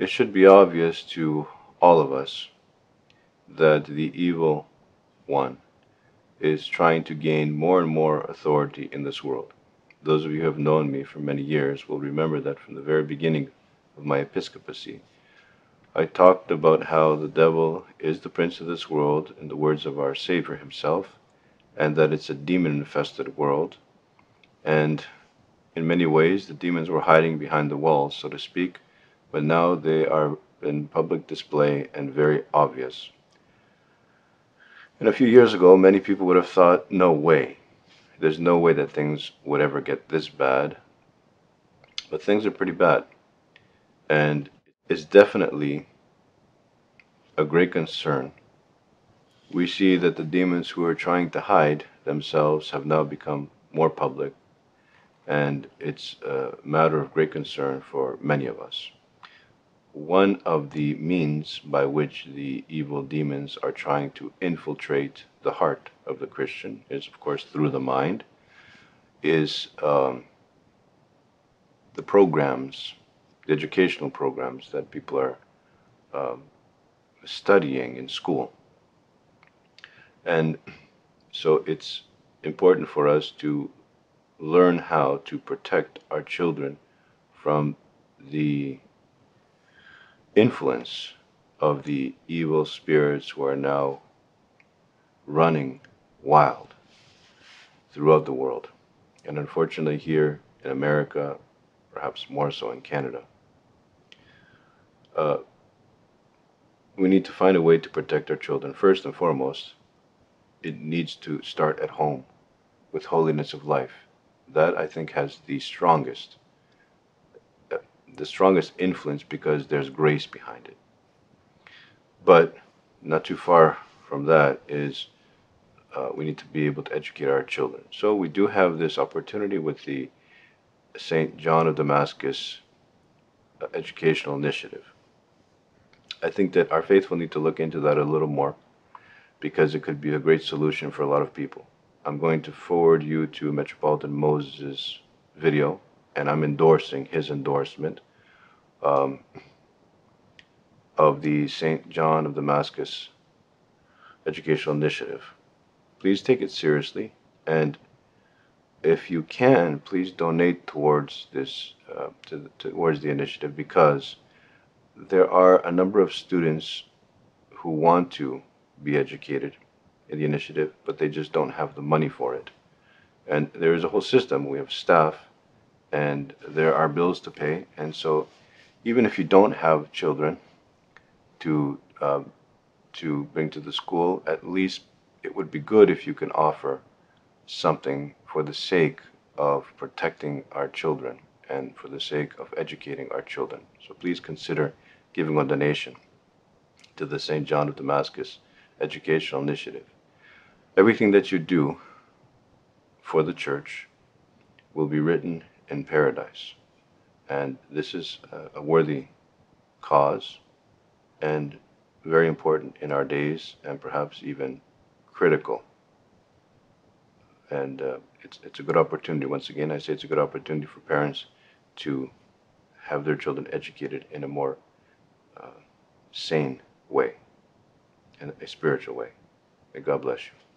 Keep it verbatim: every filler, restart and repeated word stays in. It should be obvious to all of us that the evil one is trying to gain more and more authority in this world. Those of you who have known me for many years will remember that from the very beginning of my episcopacy, I talked about how the devil is the prince of this world, in the words of our Savior himself, and that it's a demon-infested world. And in many ways, the demons were hiding behind the walls, so to speak, but now they are in public display and very obvious. And a few years ago, many people would have thought, no way. There's no way that things would ever get this bad. But things are pretty bad. And it's definitely a great concern. We see that the demons who are trying to hide themselves have now become more public. And it's a matter of great concern for many of us. One of the means by which the evil demons are trying to infiltrate the heart of the Christian is, of course, through the mind, is um, the programs, the educational programs that people are um, studying in school. And so it's important for us to learn how to protect our children from the influence of the evil spirits who are now running wild throughout the world, and unfortunately here in America, perhaps more so in Canada. Uh, we need to find a way to protect our children. First and foremost, it needs to start at home with holiness of life. That, I think, has the strongest the strongest influence, because there's grace behind it. But not too far from that is uh, we need to be able to educate our children. So we do have this opportunity with the Saint John of Damascus Educational Initiative. I think that our faithful need to look into that a little more, because it could be a great solution for a lot of people. I'm going to forward you to Metropolitan Moses' video, and I'm endorsing his endorsement um, of the Saint John of Damascus Educational Initiative. Please take it seriously, and if you can, please donate towards this uh, to, towards the initiative, because there are a number of students who want to be educated in the initiative, but they just don't have the money for it. And there is a whole system. We have staff, and there are bills to pay, and so even if you don't have children to uh, to bring to the school, at least it would be good if you can offer something for the sake of protecting our children and for the sake of educating our children. So please consider giving a donation to the Saint John of Damascus Educational Initiative. Everything that you do for the church will be written in paradise, and this is a worthy cause and very important in our days, and perhaps even critical. And uh, it's, it's a good opportunity. Once again, I say it's a good opportunity for parents to have their children educated in a more uh, sane way, in a spiritual way. May God bless you.